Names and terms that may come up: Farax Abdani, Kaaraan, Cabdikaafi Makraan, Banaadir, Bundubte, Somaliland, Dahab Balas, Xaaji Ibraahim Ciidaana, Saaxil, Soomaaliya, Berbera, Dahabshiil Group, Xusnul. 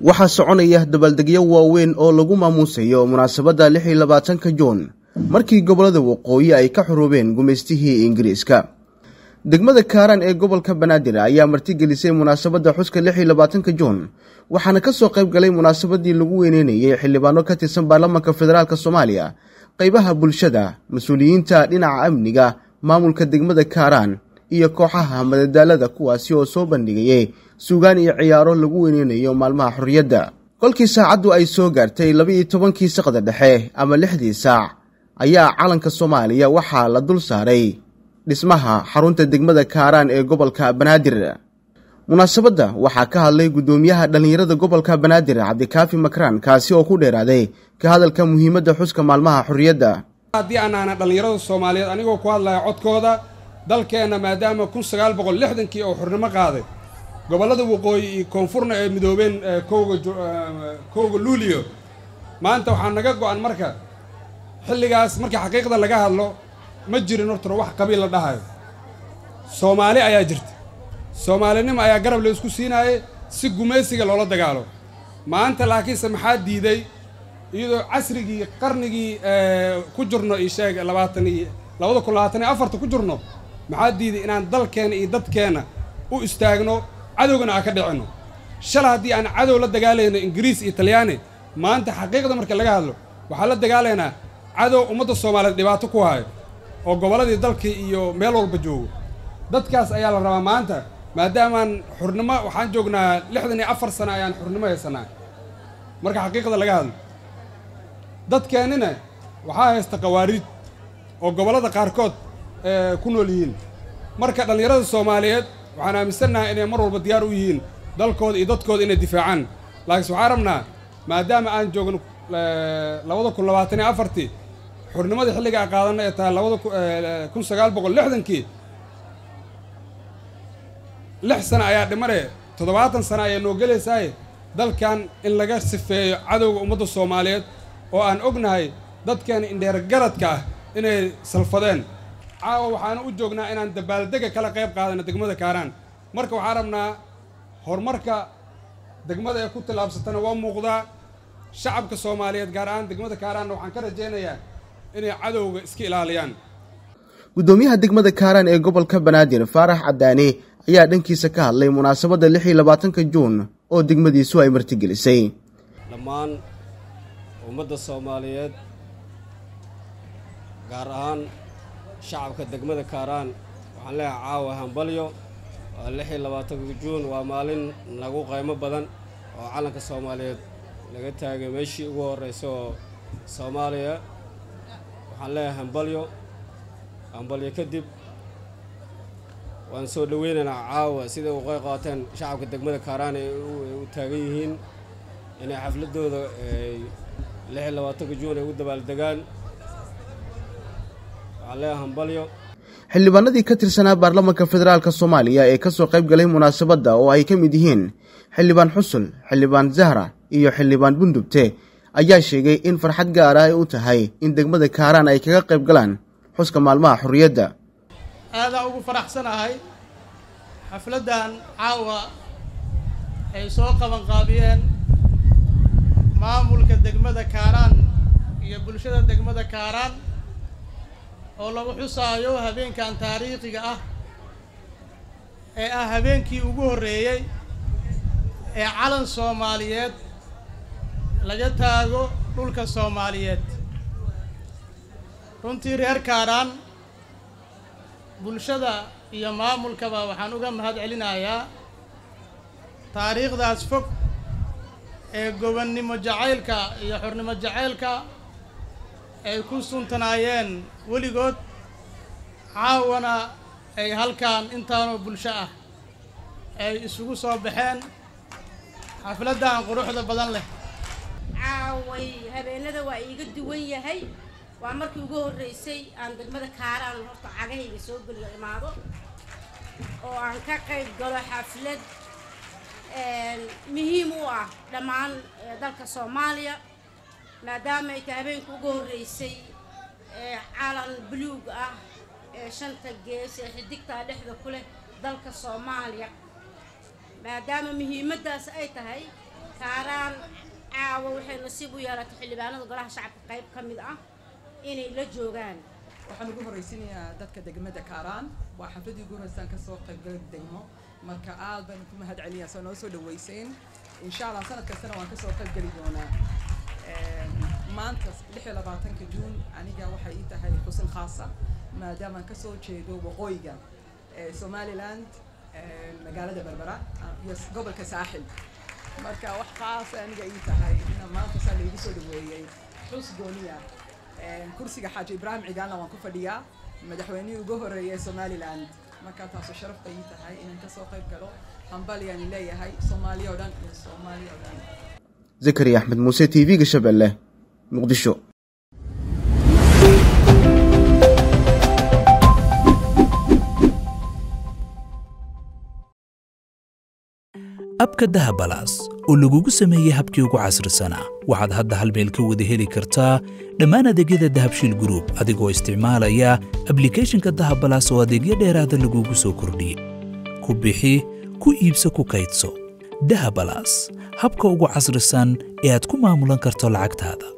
waxaa soconaya dabaaldegyo waaweyn oo lagu maamuusayo munaasabadda 26-ka Juun markii gobolada waqooyi ay ka xuruubeen gumaystihii Ingiriiska. degmada Kaaraan ee gobolka Banaadir ayaa martigelisay munaasabadda xuska 26-ka Juun waxaana ka soo qayb galay munaasabadii lagu weyneynayay xildhibaano ka tirsan baarlamaanka federaalka Soomaaliya, qaybaha bulshada, mas'uuliyiinta dhinaca amniga, maamulka degmada Kaaraan iyo kooxaha madadaalada kuwaasi oo soo bandhigayay suugaan iyo ciyaaro lagu weyneeyo maalmaha xurriyadda. Kolkii saacadu ay soo gaartay 12-kii saqda dhexe ama 6-dii saac ayaa calanka Soomaaliya waxaa la dul saaray dhismaha xarunta degmada Kaaraan ee gobolka Banaadir. munaasabadda waxaa ka hadlay gudoomiyaha dhalinyarada gobolka Banaadir Cabdikaafi Makraan, kaasi oo ku dheeraaday ka hadalka muhiimadda xuska maalmaha xurriyadda. haddii aanana dhalinyarada Soomaaliyeed anigoo ku hadlaya codkooda dalkeena maadaama 1960kii oo xornimo qaaday gobolada waqooyi iyo koonfurna ay midoobeen kooga luuliyo maanta waxaan naga go'an marka xilligaas markii xaqiiqda laga hadlo ma jirin horta wax qabiil la dhahay Soomaali ayaa jirta Soomaalinimo ayaa garab la isku siinayay si gumaysiga loola dagaalo maanta laakiin maxaa diiday iyadoo casrigii qarnigii ku jirno ishaag 2024 ku jirno maxaa diiday inaan dalkeena iyo dadkeena u istaagno cadowgana aan ka dhicino shalay hadii aan cadow la dagaalayno Ingiriis iyo Talyaani maanta xaqiiqda marka laga hadlo waxa la dagaalaynaa cadow umada Soomaaliyeed dhibaato ku hayo oo goboladii dalka iyo meel walba joogo dadkaas ayaa la rabaa maanta maadaama xurnimo waxaan joognaa 64 sano ayaan xurnimo haysanaa marka xaqiiqda laga hadlo dadkeenina waxa haysta qawaariid oo gobolada qaarkood ku nool yihiin marka dhalinyarada Soomaaliyeed waxaan aaminsannahay inay mar walba diyaar u yihiin dalkooda iyo dadkooda inay difaacaan laakiin waxaan rabnaa maadaama aan joogno 2024 xornimada xilliga aan qaadanay ee tahay 1960kii lix sano ayaa dhimanay 70 sano ayaa noo galaysaay dalkan in laga sifeeyo cadowga ummadda Soomaaliyeed oo aan ognahay dadkan indheer garadka ah inay salfadeen caawa waxaan u joognaa inaan dabaaldega kala qayb qaadano degmada Kaaraan marka waxaan rabnaa horumarka degmada ay ku tilaabsatana waa muuqda shacabka Soomaaliyeed gaar ahaan degmada Kaaraan waxaan ka rajeynayaa inay cadowga iska ilaaliyaan. gudoomiyaha degmada Kaaraan ee gobolka Banaadir Farax Abdani ayaa dhankiisa ka hadlay munaasabadda 26-ka Juun oo degmadiisu ay martigelisay. dhammaan ummadda Soomaaliyeed gaar ahaan shacabka degmada Kaaraan waxaan leeyahay caawa hambalyo 26 Juun waa maalin lagu qaymo badan oo calanka Soomaaliyeed laga taagay meeshii ugu horeysay oo Soomaaliya waxaan leeyahay hambalyo kadib waan soo dhaweynaynaa caawa sida uu qayb qaateen shacabka degmada Kaaraan ay u taagan yihiin inay xafladooda 26 Juun ay u dabaaldegaan xildhibaanadii ka tirsanaa baarlamaanka federaalka Soomaaliya ee ka soo qayb galay munaasabadda oo ay ka mid yihiin xildhibaan Xusnul, xildhibaan Zahra iyo xildhibaan Bundubte ayaa sheegay in farxad gaar ah u tahay in degmada Kaaraan ay kaga qayb galaan xuska maalmaha xurriyadda. aada ugu faraxsanahay xafladan caawa ay soo qaban qaabiyeen maamulka degmada Kaaraan iyo bulshada degmada Kaaraan oo lagu xusaayo habeenkan taariikhiga ah ee ah habeenkii ugu horeeyay ee calan Soomaaliyeed laga taago dhulka Soomaaliyeed runtii reer Kaaraan bulshada iyo maamulkaba waxaan uga mahadcelinayaa taariikhdaas fog ee gobannimo jacaylka iyo xornimo jacaylka ay ku suntanaayeen weligood caawana ay halkaan intaanoo bulsho ah ay isugu soo baxeen xafladan quruxda badan leh caaway habeenada waa iiga duwan yahay waa markii ugu horeysay aan degmada Kaaraan horta cagahayga soo geliyo imaado oo aan ka qayb galo xaflad muhiim u ah dhammaan dalka Soomaaliya maadaama ay habeenku ugu horeysay عالم بلوغ آه شنطة جيس دكتور لحظة كله ذلك الصومالية ما دام مهمة سأيتها هي كاران وحين نصيبه يا رتحل بأنه قلها شعب قريب كم ذا إني لجوجان وحنا نقول رئيسنا دتك دجمة كاران وحفيد يقول إنسان كسوق قريب ديمه مركعال بنكون هاد عليا سنة وسنة ويسين إن شاء الله سنة كسنة وكسوق قريب قريبنا maantaas 16 June aniga waxa ii tahay xusin khaas ah maadaama ka soo jeedo waqooyiga ee Somaliland ee magaalada Berbera iyo gobolka Saaxil marka wax khaas ah aniga ii tahay in maanta soo leeyahay soo dhaweeyay xus gooniya ee kursiga Xaaji Ibraahim Ciidaana waan ku fadhiyaa madaxweynihii ugu horeeyay Somaliland marka taas sharaf ay tahay inaan ka soo qayb galo hanbaliyaan leeyahay Soomaaliya oo dhan iyo Soomaaliya oo dhan زكريا أحمد موسى تي في قشبله مقدشو. abka Dahab Balas oo lagu sameeyay habkii ugu casrisanaa waxaad hadda hal meel ka wada heli kartaa dhammaan adeegyada Dahabshiil Group adigoo isticmaalaya application-ka Dahab Balas oo adeegyo dheeraada lagu soo kordhiyay ku bixi ku iibso ku kaydso Dahab Balas habka ugu casrisan ee aad ku maamulan karto lacagtaada